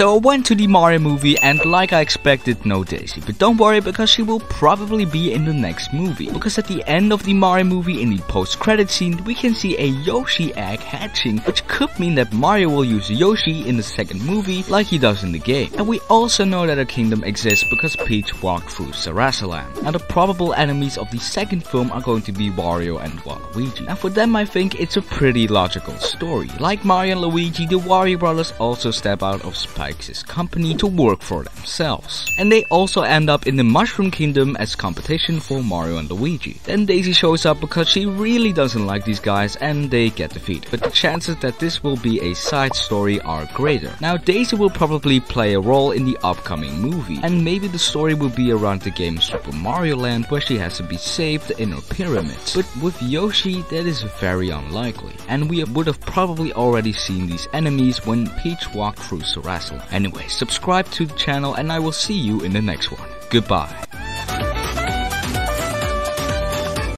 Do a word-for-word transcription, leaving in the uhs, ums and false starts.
So I went to the Mario movie and like I expected, no Daisy. But don't worry because she will probably be in the next movie. Because at the end of the Mario movie in the post-credit scene we can see a Yoshi egg hatching, which could mean that Mario will use Yoshi in the second movie like he does in the game. And we also know that a kingdom exists because Peach walked through Sarasaland. Now the probable enemies of the second film are going to be Wario and Waluigi. And for them I think it's a pretty logical story. Like Mario and Luigi, the Wario brothers also step out of Spike's company to work for themselves. And they also end up in the Mushroom Kingdom as competition for Mario and Luigi. Then Daisy shows up because she really doesn't like these guys and they get defeated. But the chances that this will be a side story are greater. Now Daisy will probably play a role in the upcoming movie. And maybe the story will be around the game Super Mario Land where she has to be saved the inner pyramids. But with Yoshi that is very unlikely. And we would have probably already seen these enemies when Peach walked through Sarasaland. Anyway, subscribe to the channel and I will see you in the next one. Goodbye.